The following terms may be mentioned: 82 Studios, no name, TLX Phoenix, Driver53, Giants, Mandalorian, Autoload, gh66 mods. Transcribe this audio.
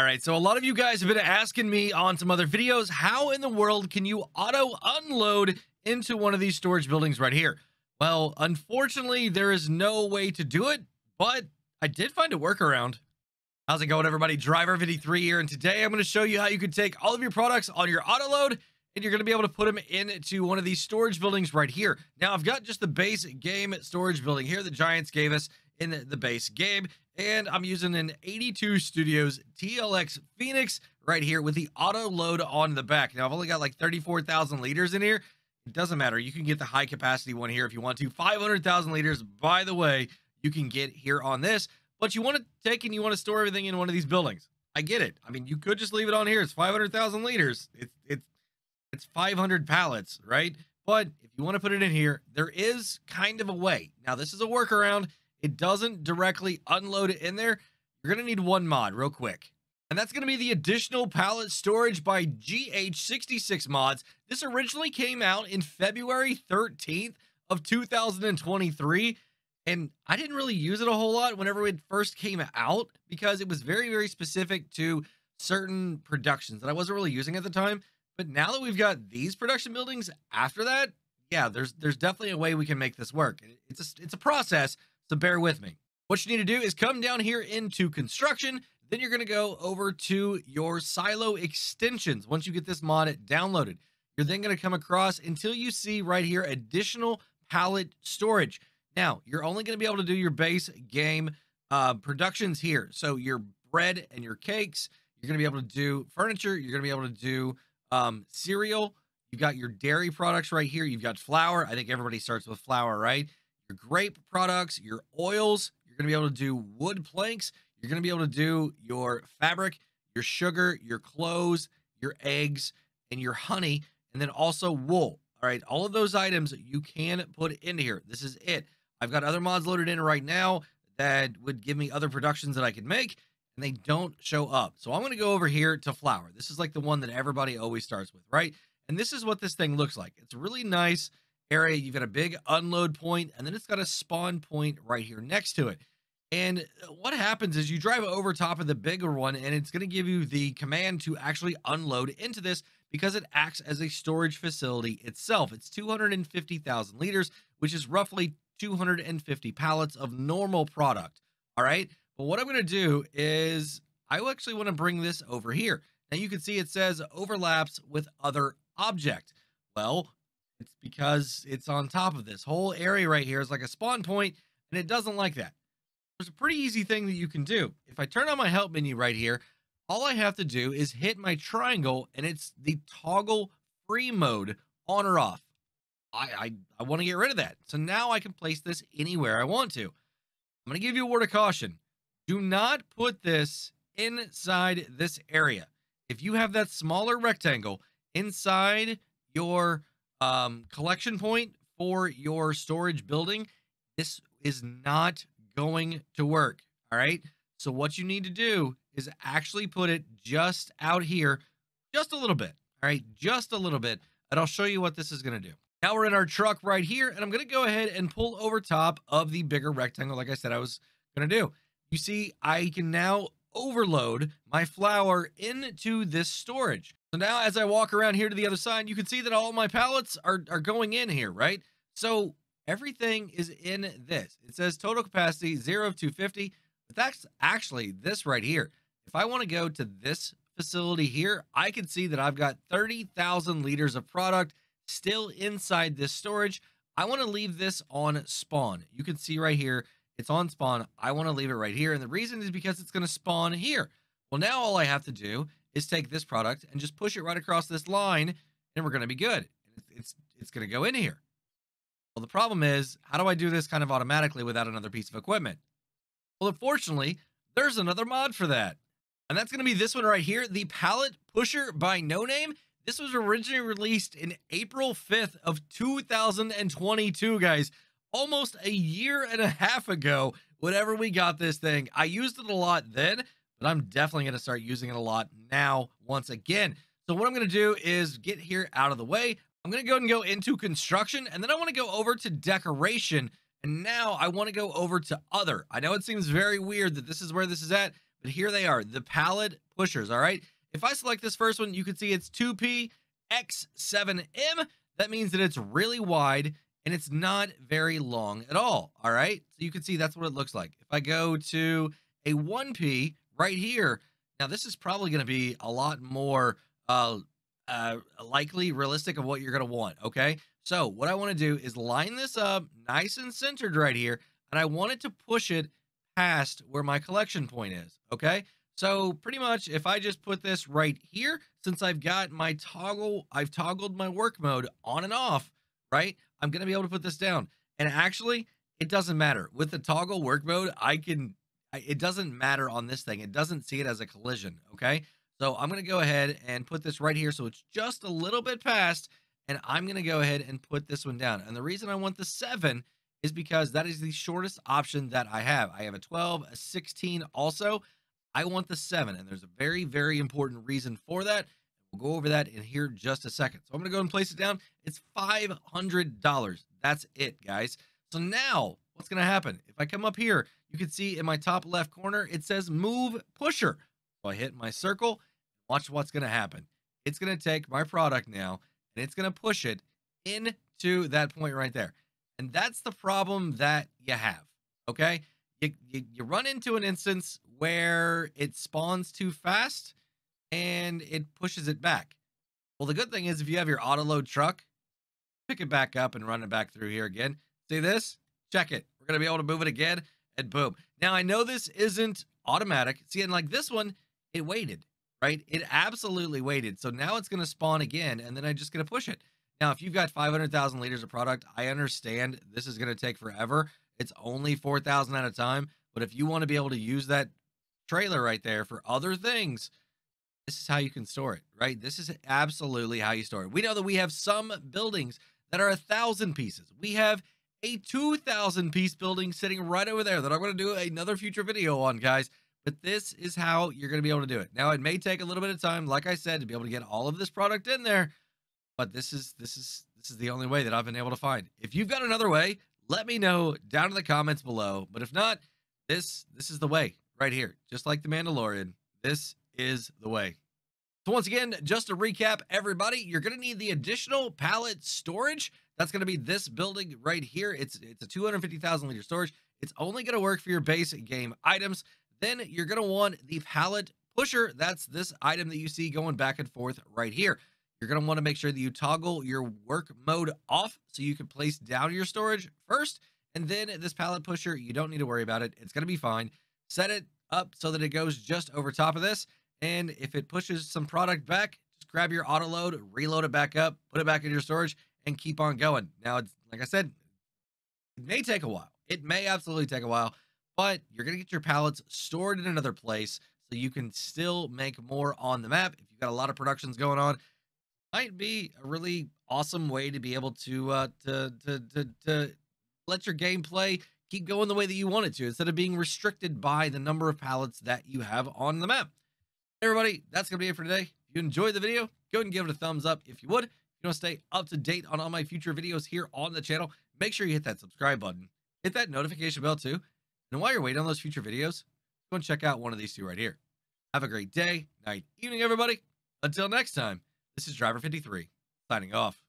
All right, so a lot of you guys have been asking me on some other videos, how in the world can you auto-unload into one of these storage buildings right here? Well, unfortunately, there is no way to do it, but I did find a workaround. How's it going, everybody? Driver53 here, and today I'm going to show you how you can take all of your products on your auto-load, and you're going to be able to put them into one of these storage buildings right here. Now, I've got just the base game storage building here the Giants gave us in the base game, and I'm using an 82 Studios TLX Phoenix right here with the auto load on the back. Now, I've only got like 34,000 liters in here. It doesn't matter. You can get the high capacity one here if you want to. 500,000 liters, by the way, you can get here on this. But you want to take and you want to store everything in one of these buildings. I get it. I mean, you could just leave it on here. It's 500,000 liters. It's 500 pallets, right? But if you want to put it in here, there is kind of a way. Now, this is a workaround. It doesn't directly unload it in there. You're going to need one mod real quick. And that's going to be the additional pallet storage by gh66 mods. This originally came out in February 13th of 2023. And I didn't really use it a whole lot whenever it first came out because it was very, very specific to certain productions that I wasn't really using at the time. But now that we've got these production buildings after that, yeah, there's definitely a way we can make this work. It's a process. So bear with me. What you need to do is come down here into construction. Then you're going to go over to your silo extensions. Once you get this mod downloaded, you're then going to come across until you see right here, additional pallet storage. Now you're only going to be able to do your base game productions here. So your bread and your cakes, you're going to be able to do furniture. You're going to be able to do cereal. You've got your dairy products right here. You've got flour. I think everybody starts with flour, right? Your grape products, your oils, you're going to be able to do wood planks. You're going to be able to do your fabric, your sugar, your clothes, your eggs, and your honey, and then also wool. All right. All of those items you can put into here. This is it. I've got other mods loaded in right now that would give me other productions that I could make, and they don't show up. So I'm going to go over here to flour. This is like the one that everybody always starts with, right? And this is what this thing looks like. It's really nice area. You've got a big unload point, and then it's got a spawn point right here next to it. And what happens is you drive over top of the bigger one, and it's going to give you the command to actually unload into this because it acts as a storage facility itself. It's 250,000 liters, which is roughly 250 pallets of normal product. All right. But what I'm going to do is I actually want to bring this over here. Now you can see it says overlaps with other object. Well, it's because it's on top of this whole area right here is like a spawn point, and it doesn't like that. There's a pretty easy thing that you can do. If I turn on my help menu right here, all I have to do is hit my triangle, and it's the toggle free mode on or off. I want to get rid of that. So now I can place this anywhere I want to. I'm going to give you a word of caution. Do not put this inside this area. If you have that smaller rectangle inside your collection point for your storage building, this is not going to work. All right. So what you need to do is actually put it just out here, just a little bit. All right. Just a little bit. And I'll show you what this is going to do. Now we're in our truck right here, and I'm going to go ahead and pull over top of the bigger rectangle. Like I said, I was going to do, you see, I can now overload my flour into this storage. So now as I walk around here to the other side, you can see that all my pallets are going in here, right? So everything is in this. It says total capacity 0 of 250, but that's actually this right here. If I want to go to this facility here, I can see that I've got 30,000 liters of product still inside this storage. I want to leave this on spawn. You can see right here, it's on spawn. I want to leave it right here. And the reason is because it's going to spawn here. Well, now all I have to do is take this product and just push it right across this line, and we're going to be good. It's going to go in here. Well, the problem is, how do I do this kind of automatically without another piece of equipment? Well, unfortunately, there's another mod for that. And that's going to be this one right here, the Pallet Pusher by No Name. This was originally released in April 5th of 2022, guys. Almost a year and a half ago, whenever we got this thing. I used it a lot then, but I'm definitely going to start using it a lot now once again. So what I'm going to do is get here out of the way. I'm going to go ahead and go into construction, and then I want to go over to decoration. And now I want to go over to other. I know it seems very weird that this is where this is at, But here they are, the pallet pushers, all right? If I select this first one, you can see it's 2px7m. That means that it's really wide and it's not very long at all right? So you can see that's what it looks like. If I go to a 1p right here, now this is probably going to be a lot more likely realistic of what you're going to want, okay? So what I want to do is line this up nice and centered right here, and I wanted to push it past where my collection point is, okay? So pretty much if I just put this right here, since I've got my toggle, I've toggled my work mode on and off, right? I'm going to be able to put this down. And actually, it doesn't matter. With the toggle work mode, it doesn't matter on this thing. It doesn't see it as a collision, okay? So I'm going to go ahead and put this right here so it's just a little bit past, and I'm going to go ahead and put this one down. And the reason I want the 7 is because that is the shortest option that I have. I have a 12, a 16 also. I want the 7, and there's a very, very important reason for that. We'll go over that in here just a second. So I'm going to go and place it down. It's $500. That's it, guys. So now what's going to happen? If I come up here, you can see in my top left corner, it says move pusher. So I hit my circle. Watch what's going to happen. It's going to take my product now, and it's going to push it into that point right there. And that's the problem that you have, okay? You run into an instance where it spawns too fast and it pushes it back. Well, the good thing is if you have your auto load truck, pick it back up and run it back through here again. See this? Check it. We're going to be able to move it again and boom. Now I know this isn't automatic. See, and like this one, it waited, right? It absolutely waited. So now it's going to spawn again and then I'm just going to push it. Now, if you've got 500,000 liters of product, I understand this is going to take forever. It's only 4,000 at a time, but if you want to be able to use that trailer right there for other things, this is how you can store it, right? This is absolutely how you store it. We know that we have some buildings that are 1,000 pieces. We have a 2,000 piece building sitting right over there that I'm going to do another future video on, guys, but this is how you're going to be able to do it. Now, it may take a little bit of time, like I said, to be able to get all of this product in there, but this is the only way that I've been able to find. If you've got another way, let me know down in the comments below. But if not, this is the way right here. Just like the Mandalorian, this is the way. So once again, just to recap, everybody, you're going to need the additional pallet storage. That's going to be this building right here. It's a 250,000 liter storage. It's only going to work for your base game items. Then you're going to want the pallet pusher. That's this item that you see going back and forth right here. You're going to want to make sure that you toggle your work mode off so you can place down your storage first. And then this pallet pusher, you don't need to worry about it. It's going to be fine. Set it up so that it goes just over top of this. And if it pushes some product back, just grab your auto load, reload it back up, put it back in your storage, and keep on going. Now, it's, like I said, it may take a while. It may absolutely take a while, but you're going to get your pallets stored in another place so you can still make more on the map. If you've got a lot of productions going on, might be a really awesome way to be able to let your gameplay keep going the way that you want it to, instead of being restricted by the number of pallets that you have on the map. Everybody, that's going to be it for today. If you enjoyed the video, go ahead and give it a thumbs up if you would. If you want to stay up to date on all my future videos here on the channel, make sure you hit that subscribe button. Hit that notification bell too. And while you're waiting on those future videos, go and check out one of these two right here. Have a great day, night, evening, everybody. Until next time. This is Driver53, signing off.